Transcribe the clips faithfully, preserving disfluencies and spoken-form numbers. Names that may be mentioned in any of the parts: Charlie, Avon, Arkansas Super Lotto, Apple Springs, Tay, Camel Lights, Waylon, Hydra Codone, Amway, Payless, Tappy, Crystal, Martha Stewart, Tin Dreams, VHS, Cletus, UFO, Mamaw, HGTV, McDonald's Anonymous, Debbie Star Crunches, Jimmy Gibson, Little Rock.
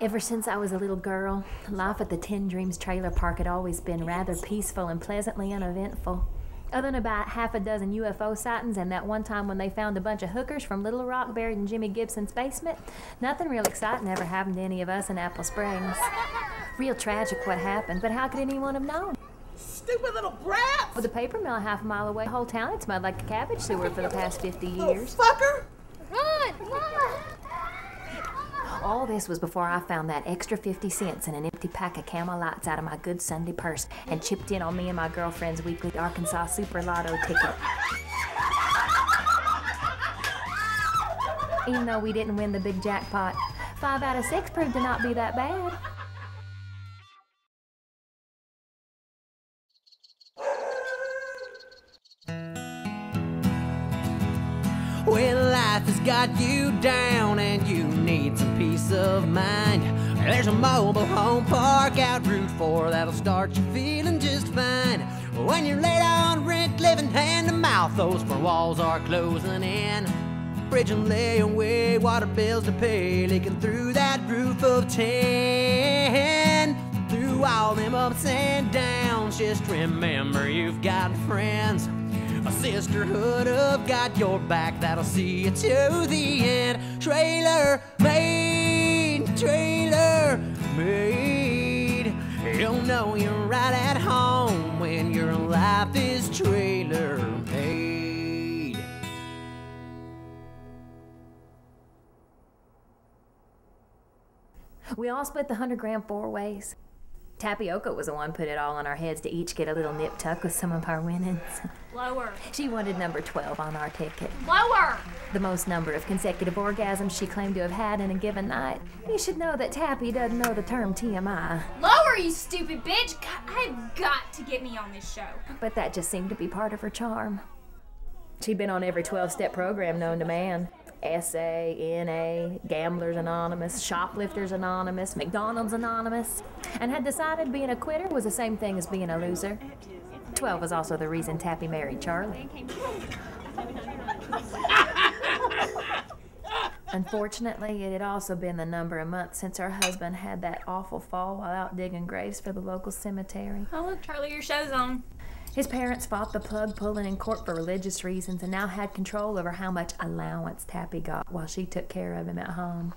Ever since I was a little girl, life at the Tin Dreams trailer park had always been rather peaceful and pleasantly uneventful, other than about half a dozen U F O sightings and that one time when they found a bunch of hookers from Little Rock buried in Jimmy Gibson's basement. Nothing real exciting ever happened to any of us in Apple Springs. Real tragic what happened, but how could anyone have known? Stupid little brats! With the paper mill half a mile away, the whole town had smelled like a cabbage sewer for the past fifty years. Little fucker! Run! Run! All this was before I found that extra fifty cents in an empty pack of Camel Lights out of my good Sunday purse and chipped in on me and my girlfriend's weekly Arkansas Super Lotto ticket. Even though we didn't win the big jackpot, five out of six proved to not be that bad. When life has got you down and you need some peace of mind, there's a mobile home park out Route four that'll start you feeling just fine. When you're late on rent, living hand to mouth, those four walls are closing in. Bridge and layaway, water bills to pay, leaking through that roof of tin. Through all them ups and downs, just remember you've got friends. A sisterhood of got your back that'll see you to the end. Trailer made, trailer made. You'll know you're right at home when your life is trailer made. We all split the hundred grand four ways. Tapioca was the one put it all on our heads to each get a little nip tuck with some of our winnings. Lower. She wanted number twelve on our ticket. Lower! The most number of consecutive orgasms she claimed to have had in a given night. You should know that Tappy doesn't know the term T M I. Lower, you stupid bitch! I've got to get me on this show. But that just seemed to be part of her charm. She'd been on every twelve-step program known to man. S A N A, Gamblers Anonymous, Shoplifters Anonymous, McDonald's Anonymous, and had decided being a quitter was the same thing as being a loser. twelve was also the reason Tappy married Charlie. Unfortunately, it had also been the number of months since her husband had that awful fall while out digging graves for the local cemetery. Oh, look, Charlie, your show's on. His parents fought the plug pulling in court for religious reasons and now had control over how much allowance Tappy got while she took care of him at home.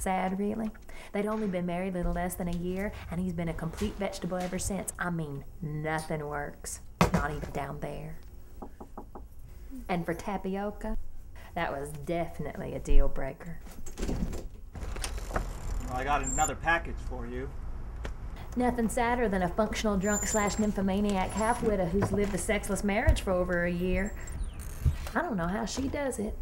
Sad, really. They'd only been married little less than a year, and he's been a complete vegetable ever since. I mean, nothing works. Not even down there. And for Tapioca, that was definitely a deal breaker. Well, I got another package for you. Nothing sadder than a functional drunk slash nymphomaniac half-widow who's lived a sexless marriage for over a year. I don't know how she does it.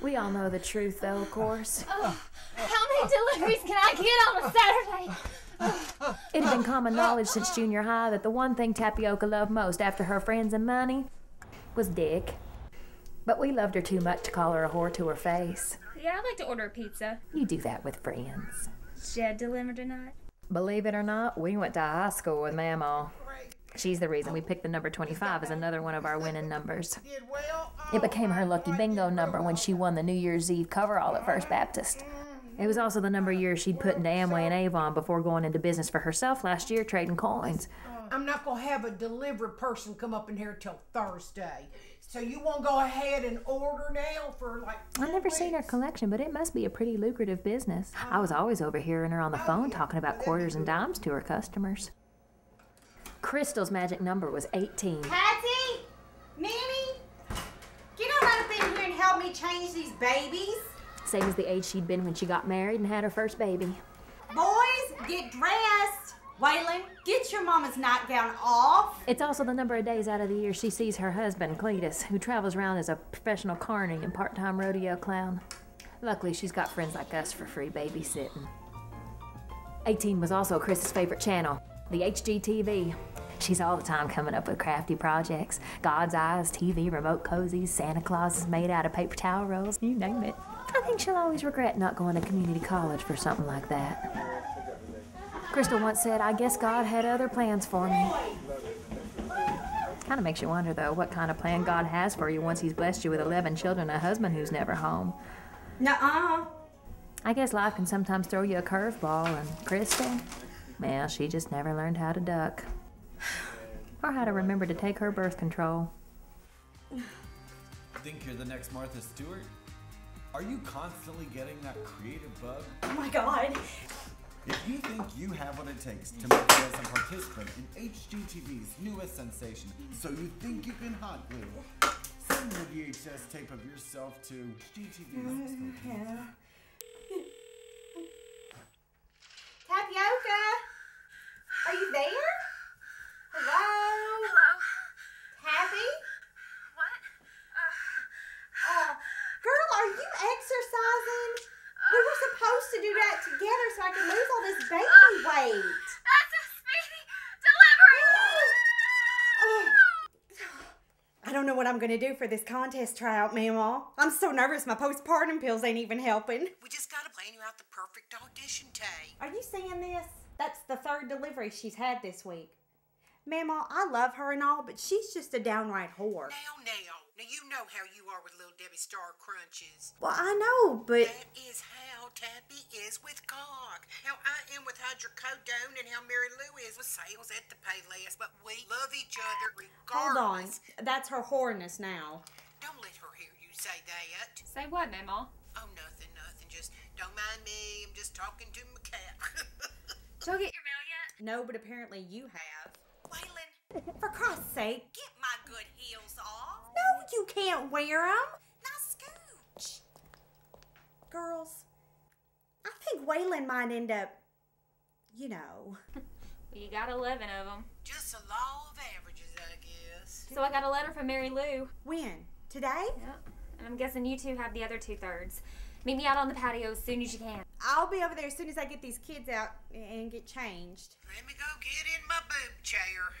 We all know the truth, though, of course. Oh, how many deliveries can I get on a Saturday? It had been common knowledge since junior high that the one thing Tapioca loved most after her friends and money was dick. But we loved her too much to call her a whore to her face. Yeah, I'd like to order a pizza. You do that with friends. Jed delivered or not? Believe it or not, we went to high school with Mamaw. She's the reason we picked the number twenty-five as another one of our winning numbers. It became her lucky bingo number when she won the New Year's Eve coverall at First Baptist. It was also the number of years she'd put into Amway and Avon before going into business for herself last year trading coins. I'm not going to have a delivery person come up in here till Thursday. So you won't go ahead and order now for like I've never weeks. seen her collection, but it must be a pretty lucrative business. Uh, I was always overhearing her on the oh, phone yeah. talking about quarters and dimes to her customers. Crystal's magic number was eighteen. Patty! Mammy! Get on up in here and help me change these babies. Same as the age she'd been when she got married and had her first baby. Boys, get dressed! Waylon, get your mama's nightgown off. It's also the number of days out of the year she sees her husband, Cletus, who travels around as a professional carny and part-time rodeo clown. Luckily, she's got friends like us for free babysitting. eighteen was also Chris's favorite channel, the H G T V. She's all the time coming up with crafty projects. God's eyes, T V, remote cozies, Santa Claus is made out of paper towel rolls, you name it. I think she'll always regret not going to community college for something like that. Crystal once said, I guess God had other plans for me. Kind of makes you wonder, though, what kind of plan God has for you once he's blessed you with eleven children and a husband who's never home. Nuh-uh. I guess life can sometimes throw you a curveball, and Crystal, well, she just never learned how to duck. Or how to remember to take her birth control. Think you're the next Martha Stewart? Are you constantly getting that creative bug? Oh my God. If you think you have what it takes to make you as a participant in H G T V's newest sensation, so you think you can hot glue, send the V H S tape of yourself to H G T V's. Yeah. Tapioca! Are you there? Hello? Hello? Tappy? What? Uh, uh, girl, are you exercising? Uh, we were supposed to do that together so I could lose all this baby uh, weight. That's a speedy delivery! Oh. I don't know what I'm going to do for this contest tryout, Mamaw. I'm so nervous my postpartum pills ain't even helping. We just got to plan you out the perfect audition, Tay. Are you seeing this? That's the third delivery she's had this week. Mamaw, I love her and all, but she's just a downright whore. Now, now. Now, you know how you are with little Debbie Star Crunches. Well, I know, but... That is how Tappy is with Cog. How I am with Hydra Codone and how Mary Lou is with sales at the Payless. But we love each other regardless. Hold on. That's her whoreness now. Don't let her hear you say that. Say what, Mamaw? Oh, nothing, nothing. Just don't mind me. I'm just talking to my cat. Did you get your mail yet? No, but apparently you have. Waylon, for Christ's sake, get my good heels off. No, you can't wear them. Now scooch. Girls, I think Waylon might end up, you know. Well, you got eleven of them. Just a law of averages, I guess. So I got a letter from Mary Lou. When? Today? Yep. And I'm guessing you two have the other two-thirds. Meet me out on the patio as soon as you can. I'll be over there as soon as I get these kids out and get changed. Let me go get in my boob chair.